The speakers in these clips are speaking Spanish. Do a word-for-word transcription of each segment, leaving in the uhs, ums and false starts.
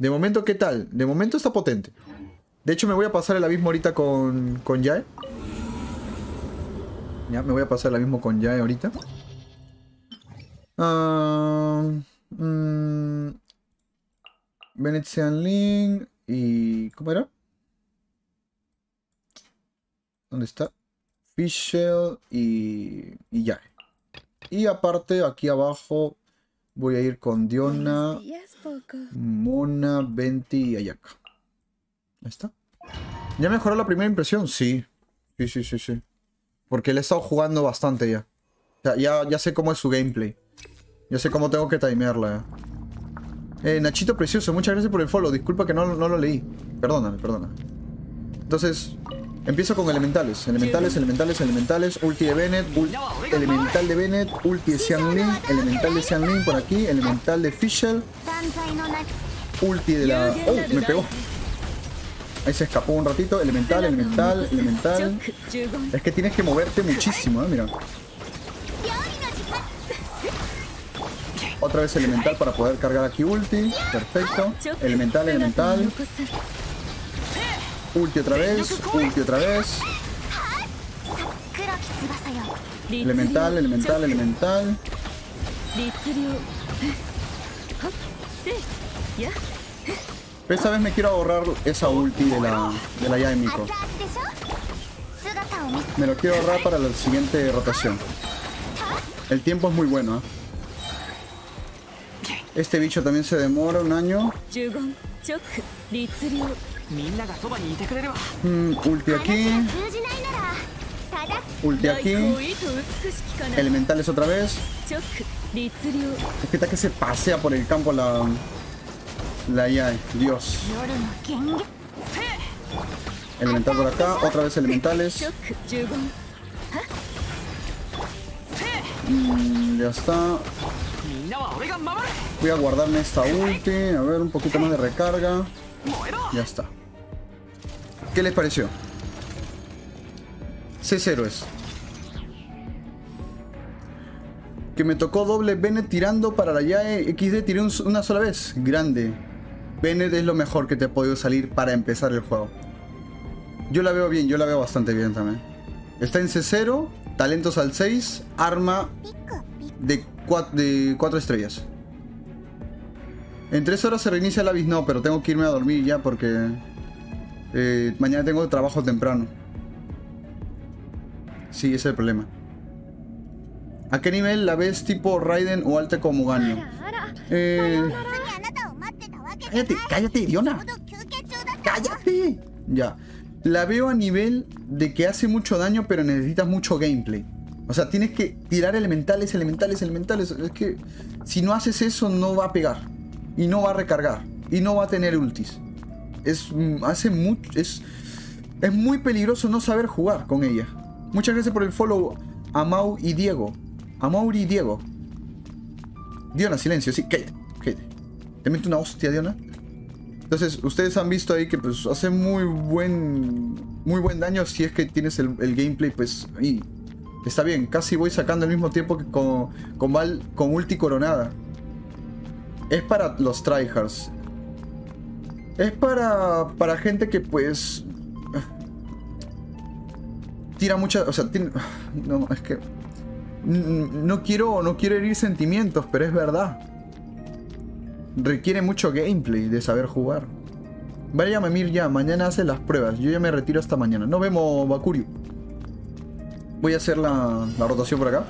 De momento, ¿qué tal? De momento está potente. De hecho, me voy a pasar el abismo ahorita con, con Yae. Ya, me voy a pasar el abismo con Yae ahorita. Uh, um, Bennett, Xiangling y... ¿Cómo era? ¿Dónde está? Fischl y, y Yae. Y aparte, aquí abajo voy a ir con Diona, Mona, Venti y Ayaka. Ahí está. ¿Ya mejoró la primera impresión? Sí. Sí, sí, sí, sí. Porque le he estado jugando bastante ya. O sea, ya, ya sé cómo es su gameplay. Ya sé cómo tengo que timearla. Eh, Nachito Precioso, muchas gracias por el follow. Disculpa que no, no lo leí. Perdóname, perdóname. Entonces... Empiezo con elementales, elementales, elementales, elementales, ulti de Bennett, ulti, elemental de Bennett, ulti de Xiangling, elemental de Xiangling por aquí, elemental de Fischl, ulti de la... ¡Oh! Me pegó. Ahí se escapó un ratito, elemental, elemental, elemental. Es que tienes que moverte muchísimo, ¿eh? Mira. Otra vez elemental para poder cargar aquí ulti, perfecto. Elemental, elemental. Ulti otra vez, ulti otra vez. Elemental, elemental, elemental. Esta vez me quiero ahorrar esa ulti de la, de la Yae Miko. Me lo quiero ahorrar para la siguiente rotación. El tiempo es muy bueno, ¿eh? Este bicho también se demora un año. Mm, ulti aquí. Ulti aquí. Elementales otra vez. Es que está que se pasea por el campo la... La Yae. Dios. Elemental por acá. Otra vez elementales. Mm, ya está. Voy a guardarme esta ulti. A ver, un poquito más de recarga. Ya está. ¿Qué les pareció? C cero es. Que me tocó doble Bennett tirando para la Yae equis de. Tiré un, una sola vez. Grande. Bennett es lo mejor que te ha podido salir para empezar el juego. Yo la veo bien, yo la veo bastante bien también. Está en C cero, talentos al seis, arma de cuatro estrellas. En tres horas se reinicia el avis, no, pero tengo que irme a dormir ya porque eh, mañana tengo trabajo temprano. Sí, ese es el problema. ¿A qué nivel la ves, tipo Raiden o alta como Ganyu? Eh... Cállate, cállate, Diona. Cállate. Ya. La veo a nivel de que hace mucho daño, pero necesitas mucho gameplay. O sea, tienes que tirar elementales, elementales, elementales. Es que si no haces eso no va a pegar. Y no va a recargar. Y no va a tener ultis. Es, hace mucho, es, es muy peligroso no saber jugar con ella. Muchas gracias por el follow a Mau y Diego. A Mauri y Diego. Diona, silencio. Sí, cállate. cállate. Te meto una hostia, Diona. Entonces, ustedes han visto ahí que pues, hace muy buen, muy buen daño si es que tienes el, el gameplay. Pues ahí está bien. Casi voy sacando al mismo tiempo que con, con, Val, con ulti coronada. Es para los tryhards. Es para, para gente que pues... Tira mucha... O sea, tiene, no, es que... No quiero, no quiero herir sentimientos, pero es verdad. Requiere mucho gameplay de saber jugar. Vaya a mamir ya, mañana hace las pruebas. Yo ya me retiro hasta mañana. Nos vemos, Bakuryu. Voy a hacer la, la rotación por acá.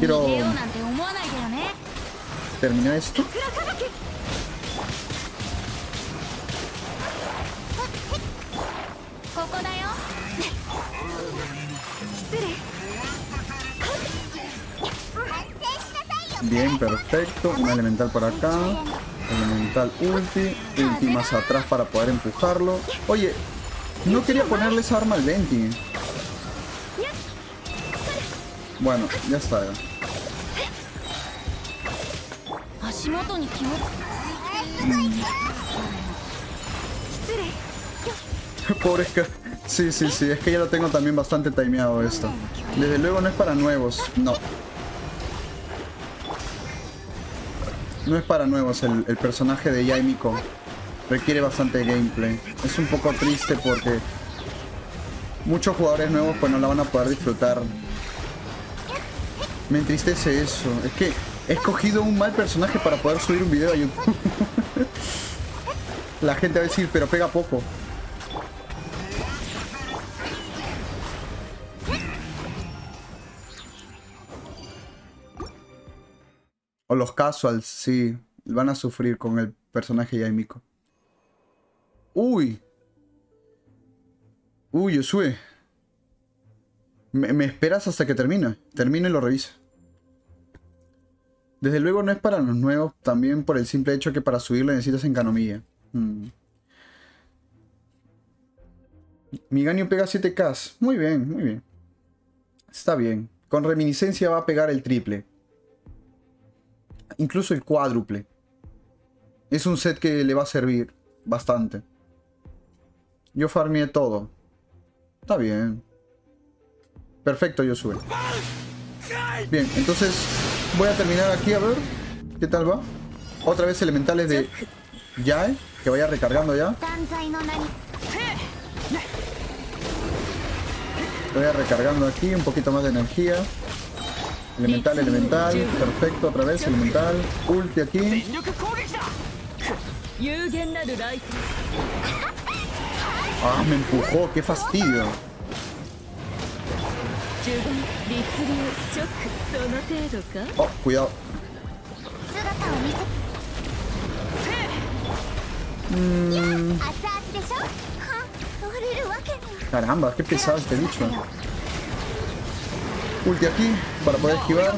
Quiero terminar esto. Bien, perfecto. Un elemental por acá. Elemental ulti. Ulti más atrás para poder empujarlo. Oye, no quería ponerle esa arma al Venti. Bueno, ya está. Ya. Pobre es que... Sí, sí, sí. Es que ya lo tengo también bastante timeado esto. Desde luego no es para nuevos. No. No es para nuevos el, el personaje de Yae Miko. Requiere bastante gameplay. Es un poco triste porque muchos jugadores nuevos pues no la van a poder disfrutar. Me entristece eso. Es que he escogido un mal personaje para poder subir un video a YouTube. La gente va a decir, pero pega poco. O los casuals, sí. Van a sufrir con el personaje Yae Miko. Uy. Uy, Yosue. Me, me esperas hasta que termine. Termino y lo reviso. Desde luego no es para los nuevos. También por el simple hecho que para subirlo necesitas encanomilla. Hmm. Mi Ganyu pega siete K. Muy bien, muy bien. Está bien. Con reminiscencia va a pegar el triple. Incluso el cuádruple. Es un set que le va a servir bastante. Yo farmeé todo. Está bien. Perfecto, yo subo. Bien, entonces voy a terminar aquí a ver qué tal va. Otra vez elementales de Yae, que vaya recargando ya. Vaya recargando aquí, un poquito más de energía. Elemental, elemental, perfecto, otra vez, elemental, ulti aquí. Ah, me empujó, qué fastidio. Oh, cuidado. Mm. Caramba, qué pesado este bicho. Ulti aquí para poder esquivar.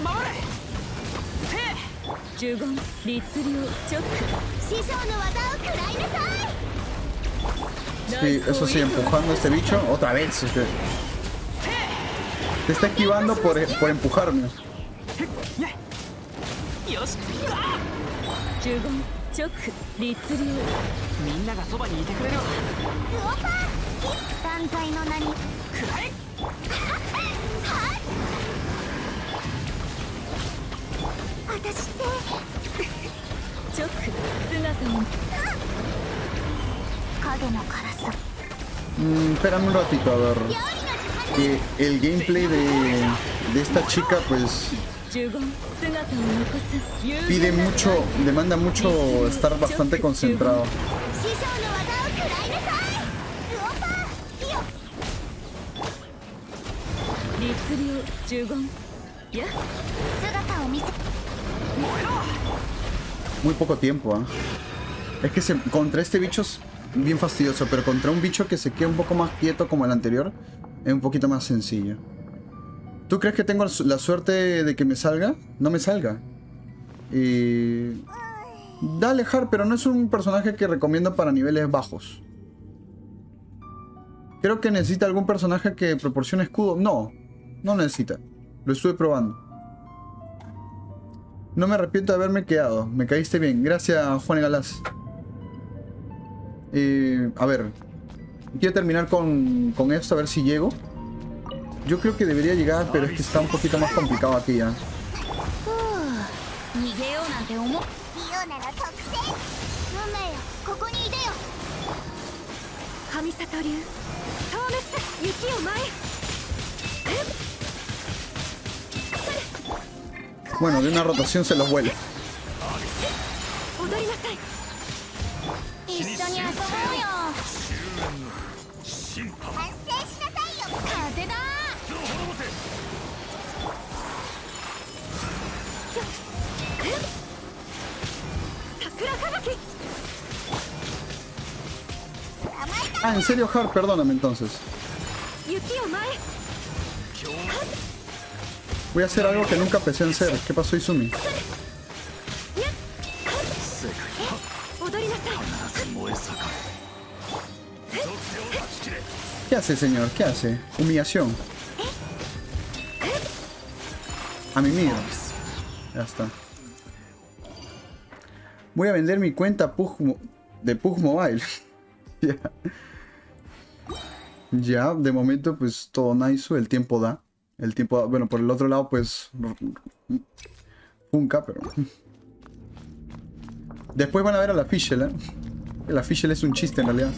Sí, eso sí, empujando a este bicho. Otra vez. Este. Te está esquivando por, por empujarme. Mm, espérame un ratito a ver. Que el gameplay de, de esta chica pues pide mucho, demanda mucho estar bastante concentrado. Muy poco tiempo, ¿eh? Es que se, contra este bicho es bien fastidioso, pero contra un bicho que se queda un poco más quieto como el anterior, es un poquito más sencillo. ¿Tú crees que tengo la suerte de que me salga? No me salga. Y... dale, Har, pero no es un personaje que recomiendo para niveles bajos. Creo que necesita algún personaje que proporcione escudo. No, no necesita. Lo estuve probando. No me arrepiento de haberme quedado. Me caíste bien. Gracias, Juan Galás. Eh, a ver. Quiero terminar con, con esto, a ver si llego. Yo creo que debería llegar, pero es que está un poquito más complicado aquí ya. Bueno, de una rotación se los vuela. Ah, en serio, Har, perdóname entonces. Voy a hacer algo que nunca pensé en hacer. ¿Qué pasó, Izumi? ¿Qué hace, señor? ¿Qué hace? Humillación. A mi mierda. Ya está. Voy a vender mi cuenta P U G de P U G Mobile. Ya. Ya, de momento, pues todo nice. El tiempo da. El tiempo, bueno, por el otro lado, pues... Funka, pero... Después van a ver a la Fischl, ¿eh? La Fischl es un chiste en realidad.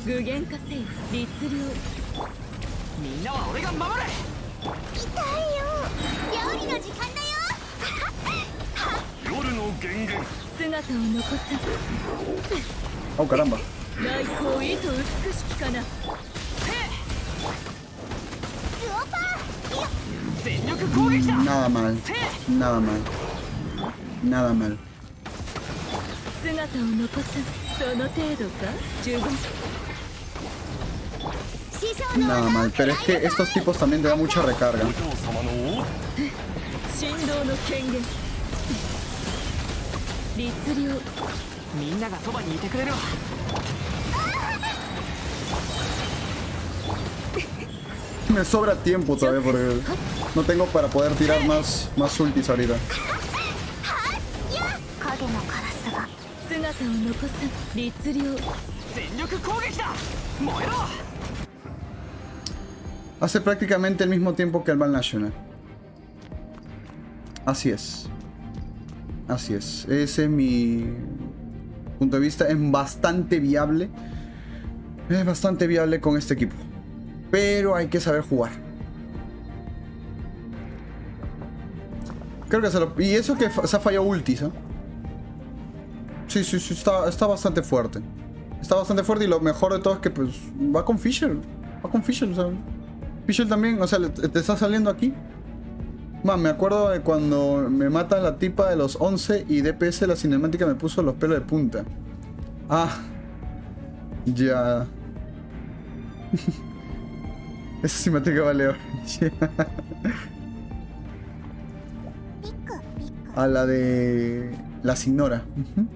Oh, caramba. Nada mal. Nada mal. Nada mal. Nada mal, pero es que estos tipos también te dan mucha recarga. Me sobra tiempo todavía porque no tengo para poder tirar más, más ultis ahorita. Hace prácticamente el mismo tiempo que el Ban National. Así es. Así es. Ese es mi punto de vista. Es bastante viable. Es bastante viable con este equipo. Pero hay que saber jugar. Creo que se lo... Y eso que se ha fallado ultis, ¿eh? Sí, sí, sí, está, está bastante fuerte. Está bastante fuerte y lo mejor de todo es que pues va con Fischl. Va con Fischl, o sea. Fischl también, o sea, te está saliendo aquí. Man, me acuerdo de cuando me mata la tipa de los once y D P S la cinemática me puso los pelos de punta. Ah. Ya. Esa cinemática vale ahora. A la de... la Signora. Uh-huh.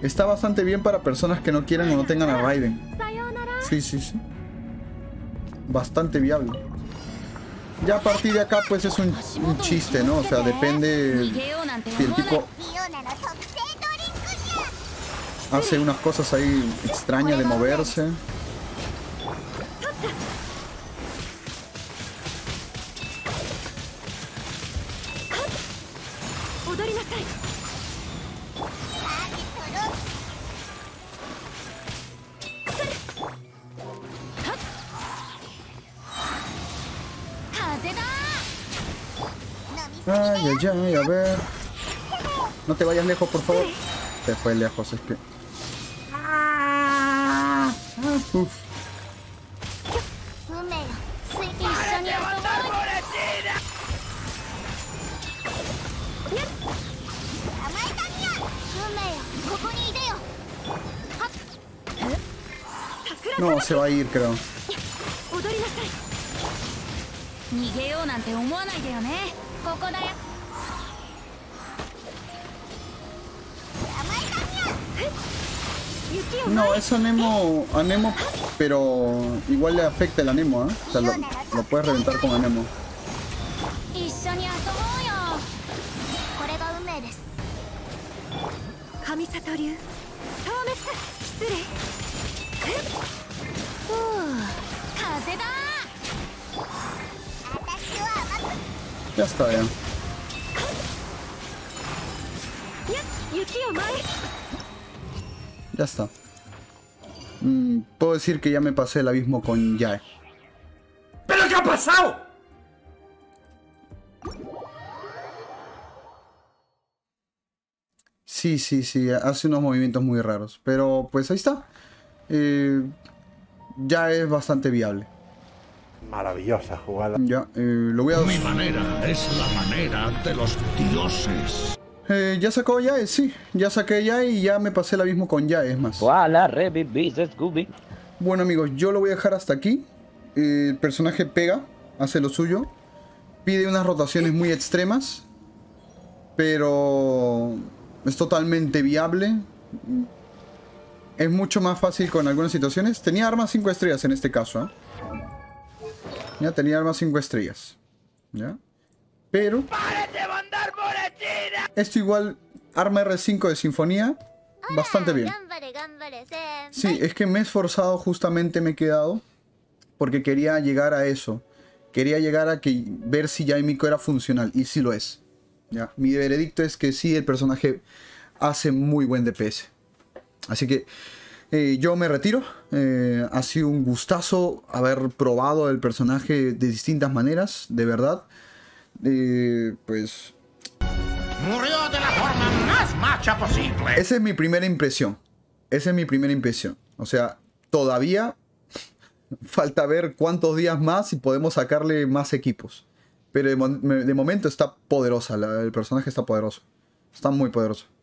Está bastante bien para personas que no quieran o no tengan a Raiden. Sí, sí, sí. Bastante viable. Ya a partir de acá pues es un, un chiste, ¿no? O sea, depende si el tipo hace unas cosas ahí extrañas de moverse. Ay, ay, ay, a ver. No te vayas lejos, por favor. Te fue lejos, es que. Ah, uf. No, se va a ir, creo. No, es anemo, anemo, pero igual le afecta el anemo, ¿eh? O sea, lo, lo puedes reventar con anemo. Ya está bien. Ya está. Mm, puedo decir que ya me pasé el abismo con Yae. ¿Pero qué ha pasado? Sí, sí, sí. Hace unos movimientos muy raros. Pero pues ahí está. Eh, ya es bastante viable. Maravillosa jugada. Ya, eh, lo voy a... Mi manera es la manera de los dioses. Eh, ya sacó Yae, sí. Ya saqué Yae y ya me pasé el abismo con Yae, es más. Bueno, amigos, yo lo voy a dejar hasta aquí. Eh, el personaje pega, hace lo suyo. Pide unas rotaciones muy extremas. Pero... es totalmente viable. Es mucho más fácil con algunas situaciones. Tenía armas cinco estrellas en este caso, ¿eh? Ya tenía armas cinco estrellas. ¿Ya? Pero... esto igual, arma R cinco de sinfonía, bastante bien. Sí, es que me he esforzado, justamente me he quedado, porque quería llegar a eso. Quería llegar a que ver si Yae Miko era funcional, y sí lo es. ¿Ya? Mi veredicto es que sí, el personaje hace muy buen D P S. Así que eh, yo me retiro. Eh, ha sido un gustazo haber probado el personaje de distintas maneras, de verdad. Eh, pues... Murió de la forma más macha posible. Esa es mi primera impresión. Esa es mi primera impresión. O sea, todavía falta ver cuántos días más y podemos sacarle más equipos. Pero de, de momento está poderosa. La, el personaje está poderoso. Está muy poderoso.